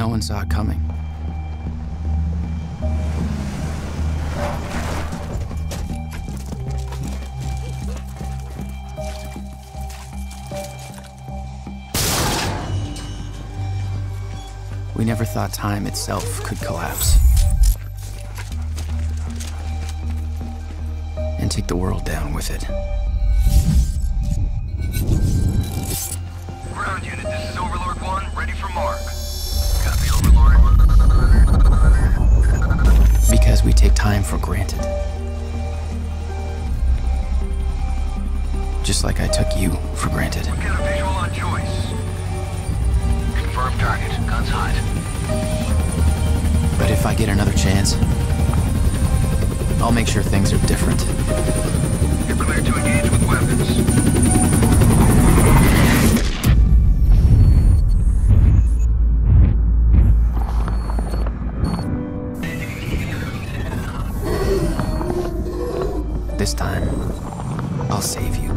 No one saw it coming. We never thought time itself could collapse and take the world down with it. Ground unit, this is Overlord One, ready for mark. Copy, Overlord. Because we take time for granted. Just like I took you for granted. We've got a visual on choice. Target, guns hot. But if I get another chance, I'll make sure things are different. You're cleared to engage with weapons. This time, I'll save you.